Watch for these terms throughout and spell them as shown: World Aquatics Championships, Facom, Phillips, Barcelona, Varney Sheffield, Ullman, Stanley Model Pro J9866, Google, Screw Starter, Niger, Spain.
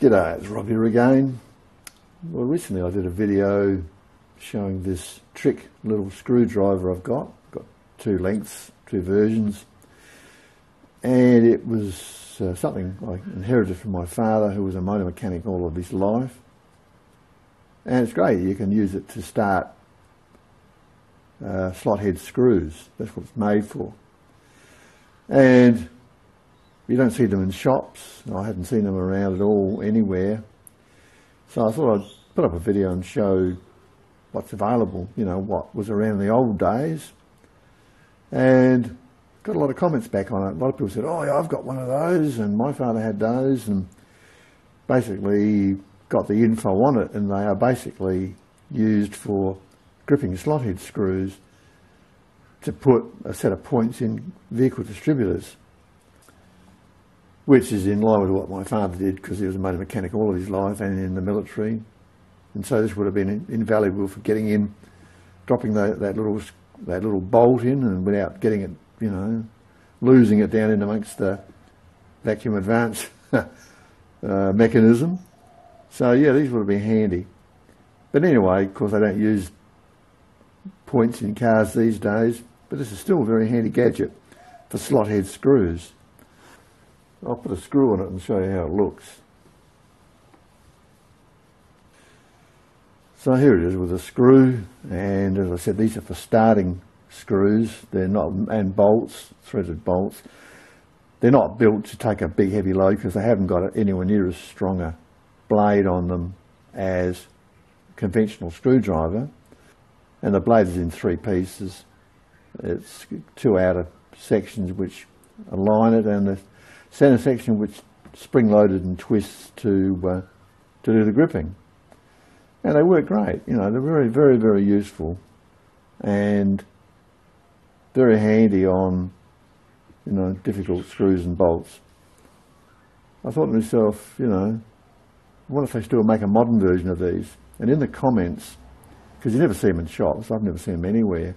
G'day, it's Rob here again. Well, recently I did a video showing this trick little screwdriver I've got. Two lengths, two versions, and it was something I inherited from my father, who was a motor mechanic all of his life. And it's great, you can use it to start slot head screws. That's what it's made for. And you don't see them in shops. I hadn't seen them around at all anywhere. So I thought I'd put up a video and show what's available, you know, what was around in the old days. And got a lot of comments back on it. A lot of people said, oh yeah, I've got one of those, and my father had those, and basically got the info on it, and they are basically used for gripping slot head screws to put a set of points in vehicle distributors, which is in line with what my father did, because he was a motor mechanic all of his life and in the military. And so this would have been invaluable for getting in, dropping that little bolt in, and without getting it, you know, losing it down in amongst the vacuum advance mechanism. So yeah, these would have been handy. But anyway, of course, I don't use points in cars these days, but this is still a very handy gadget for slot head screws. I'll put a screw on it and show you how it looks. So here it is with a screw, and as I said, these are for starting screws. They're not, and bolts, threaded bolts. They're not built to take a big heavy load, because they haven't got anywhere near as strong a blade on them as a conventional screwdriver. And the blade is in three pieces. It's two outer sections which align it, and the center section which spring-loaded and twists to do the gripping. And they work great, you know, they're very, very, very useful and very handy on, you know, difficult screws and bolts. I thought to myself, you know, what if they still make a modern version of these? And in the comments, because you never see them in shops, I've never seen them anywhere.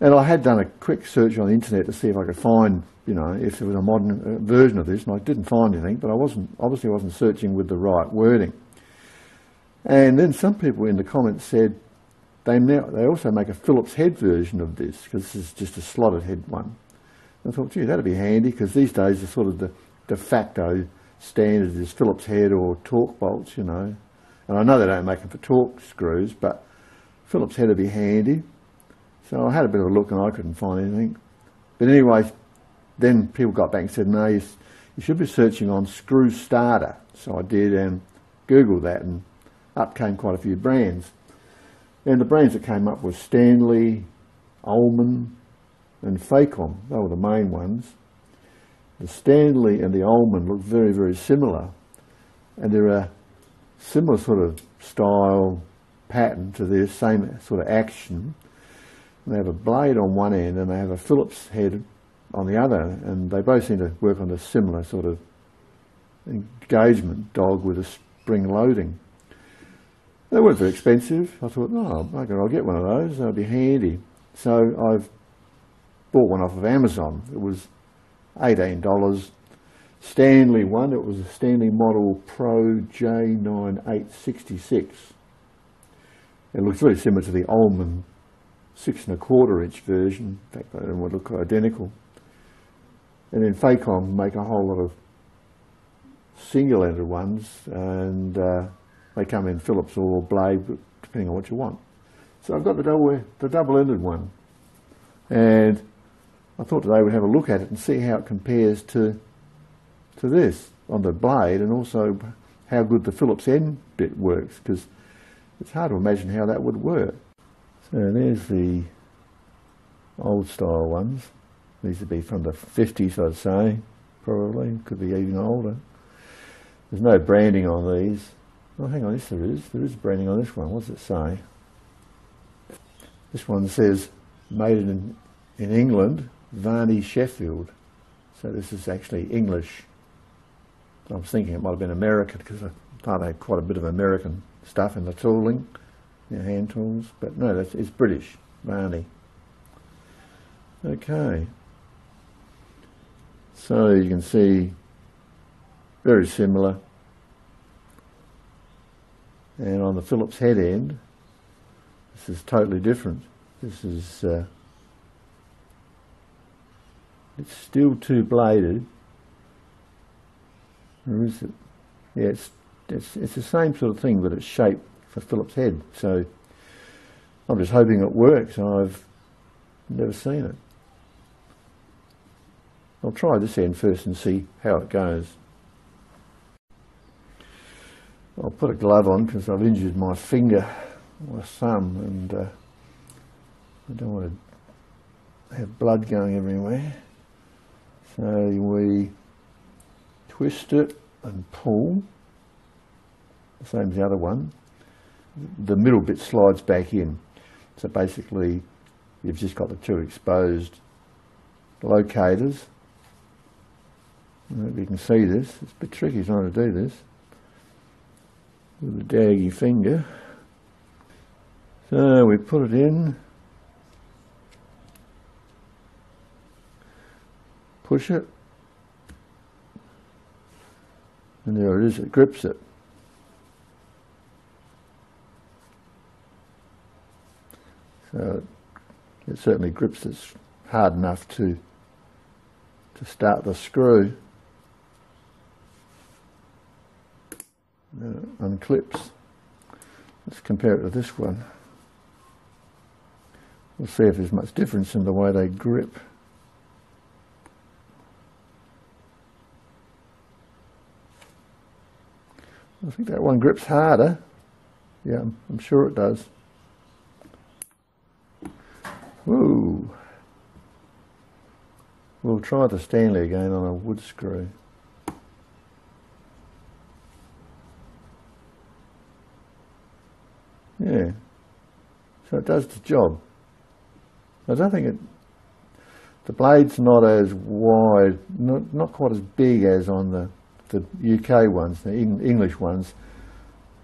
And I had done a quick search on the internet to see if I could find, you know, if there was a modern version of this, and I didn't find anything, but I obviously wasn't searching with the right wording. And then some people in the comments said they also make a Phillips head version of this, because this is just a slotted head one. And I thought, gee, that'd be handy, because these days the sort of the de facto standard is Phillips head or torque bolts, you know. And I know they don't make them for torque screws, but Phillips head would be handy. So I had a bit of a look and I couldn't find anything. But anyway, then people got back and said, no, you should be searching on Screw Starter. So I did and Googled that, and up came quite a few brands. And the brands that came up were Stanley, Ullman and Facom. They were the main ones. The Stanley and the Ullman look very, very similar, and they're a similar sort of style pattern to this, same sort of action. And they have a blade on one end and they have a Phillips head on the other, and they both seem to work on a similar sort of engagement dog with a spring loading. They weren't very expensive. I thought, oh, bugger, I'll get one of those. That'll be handy. So I've bought one off of Amazon. It was $18. Stanley one. It was a Stanley Model Pro J9866. It looks very similar to the Ullman 6¼ inch version. In fact, they would look identical. And then Facom make a whole lot of single-ended ones, and they come in Phillips or blade, depending on what you want. So I've got the double-ended one, and I thought today we'd have a look at it and see how it compares to this on the blade, and also how good the Phillips end bit works, because it's hard to imagine how that would work. So there's the old style ones. These would be from the 50s, I'd say, probably. Could be even older. There's no branding on these. Oh, hang on, yes there is. There is branding on this one. What does it say? This one says, made in England, Varney Sheffield. So this is actually English. I was thinking it might have been American, because I thought they had quite a bit of American stuff in the tooling, their hand tools. But no, it's British, Varney. Okay. So you can see, very similar. and on the Phillips head end this is totally different. This is it's still two bladed. Or is it? Yeah, it's the same sort of thing, but it's shaped for Phillips head. So I'm just hoping it works. I've never seen it. I'll try this end first and see how it goes. I'll put a glove on because I've injured my finger, my thumb, and I don't want to have blood going everywhere. So we twist it and pull, the same as the other one. The middle bit slides back in. So basically you've just got the two exposed locators. I hope you can see this. It's a bit tricky trying to do this with a daggy finger. So we put it in, push it, and there it is, it grips it. So it certainly grips it hard enough to start the screw. It unclips. Let's compare it to this one. We'll see if there's much difference in the way they grip. I think that one grips harder. Yeah, I'm sure it does. Whoa. We'll try the Stanley again on a wood screw. Yeah, so it does the job. I don't think the blade's not as wide, not quite as big as on the UK ones, the English ones.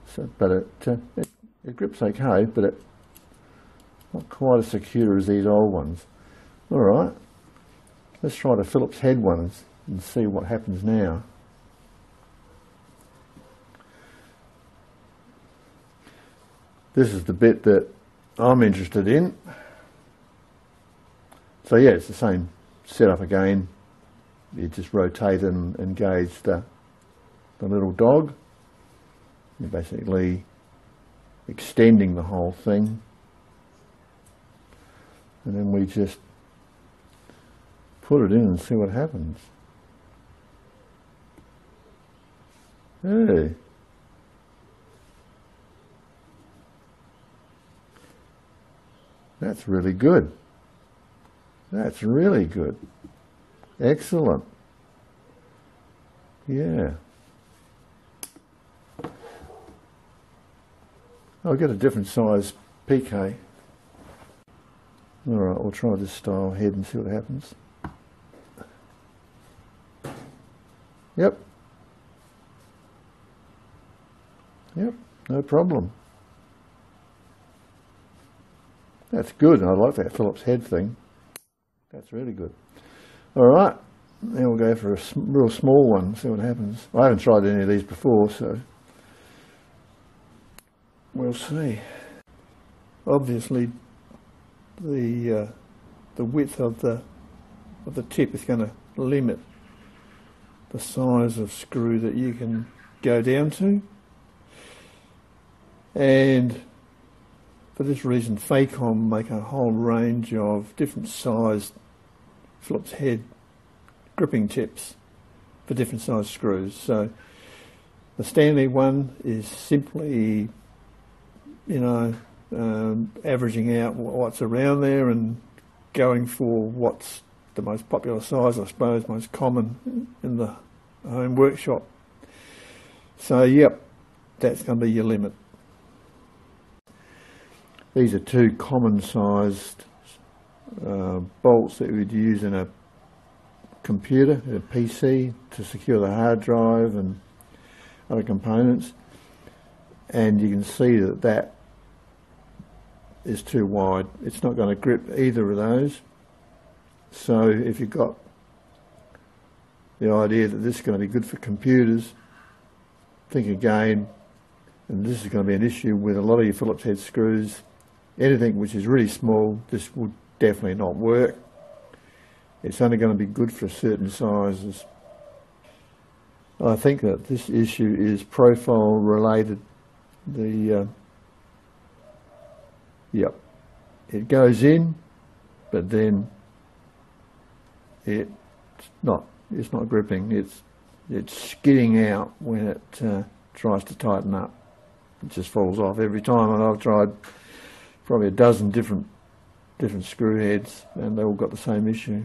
So, but it grips okay, but it's not quite as secure as these old ones. All right, let's try the Phillips head ones and see what happens now. This is the bit that I'm interested in. So yeah, it's the same setup again. You just rotate and engage the little dog. You're basically extending the whole thing. And then we just put it in and see what happens. Hey. That's really good. That's really good. Excellent. Yeah. I'll get a different size PK. Alright, we'll try this style head and see what happens. Yep. Yep, no problem. That's good. I like that Phillips head thing. That's really good. All right, now we'll go for a real small one, see what happens. I haven't tried any of these before, so we'll see. Obviously, the width of the tip is going to limit the size of screw that you can go down to, and for this reason, Facom make a whole range of different sized Phillips head gripping tips for different sized screws. So the Stanley one is simply, you know, averaging out what's around there and going for what's the most popular size, I suppose, most common in the home workshop. So yep, that's going to be your limit. These are two common sized bolts that we'd use in a computer, a PC, to secure the hard drive and other components. And you can see that that is too wide. It's not going to grip either of those. So if you've got the idea that this is going to be good for computers, think again and this is going to be an issue with a lot of your Phillips head screws. Anything which is really small, this would definitely not work. It's only going to be good for certain sizes. I think that this issue is profile related. Yep, it goes in, but then it's not gripping. It's skidding out when it tries to tighten up. It just falls off every time, and I've tried probably a dozen different screw heads, and they all got the same issue.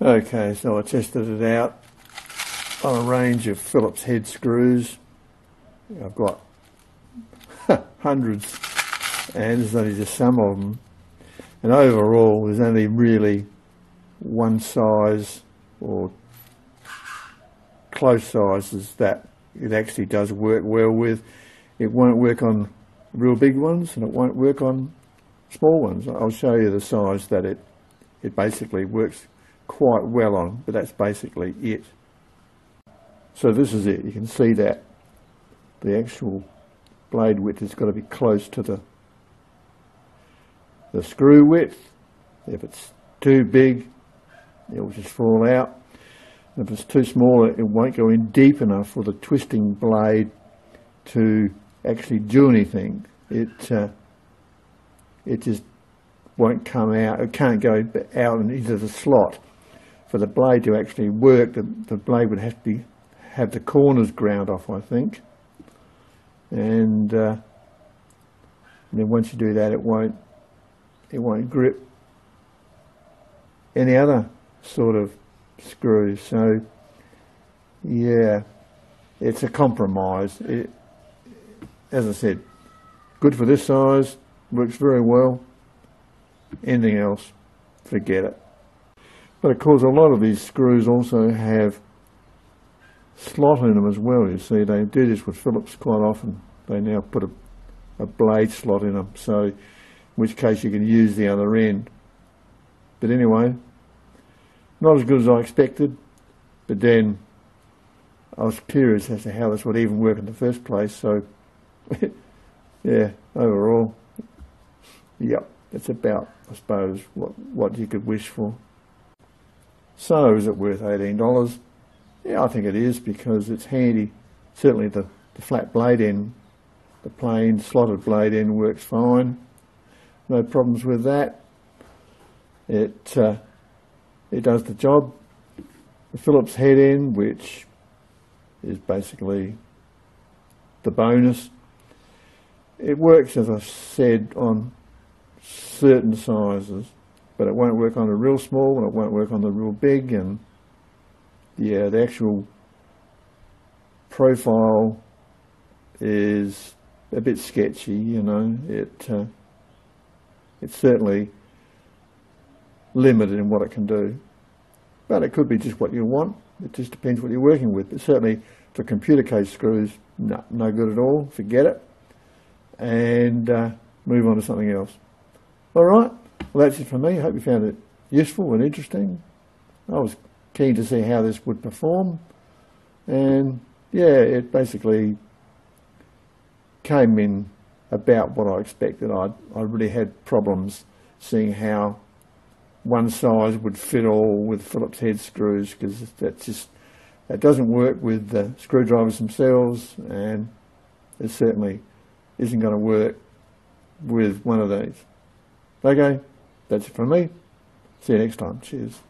Okay, so I tested it out on a range of Phillips head screws. I've got hundreds, and there's only just some of them, and overall there's only really one size or close sizes that it actually does work well with. It won't work on real big ones, and it won't work on small ones. I'll show you the size that it basically works quite well on, but that's basically it. So this is it. You can see that the actual blade width has got to be close to the screw width. If it's too big, it will just fall out. And if it's too small, it won't go in deep enough for the twisting blade to actually do anything. It just won't come out. It can't go out into the slot. For the blade to actually work, the blade would have to have the corners ground off, I think. And then once you do that, it won't grip any other sort of screw. So yeah, it's a compromise. It, as I said, good for this size, works very well. Anything else, forget it. But of course, a lot of these screws also have slot in them as well. You see, they do this with Phillips quite often. They now put a blade slot in them, so in which case you can use the other end. But anyway, not as good as I expected, but then I was curious as to how this would even work in the first place. So yeah, overall, yep, it's about, I suppose, what you could wish for. So is it worth $18? Yeah, I think it is, because it's handy. Certainly the flat blade end, the plain slotted blade end works fine. No problems with that. It does the job. The Phillips head end, which is basically the bonus, it works, as I've said, on certain sizes, but it won't work on the real small, and it won't work on the real big. And yeah, the actual profile is a bit sketchy, you know. It's certainly limited in what it can do, but it could be just what you want. It just depends what you're working with. But certainly for computer case screws, no good at all. Forget it, and move on to something else. All right, well, that's it for me. I hope you found it useful and interesting. I was keen to see how this would perform, and yeah, it basically came in about what I expected. I really had problems seeing how one size would fit all with Phillips head screws, because that doesn't work with the screwdrivers themselves, and it certainly isn't going to work with one of these. Okay, that's it from me. See you next time. Cheers.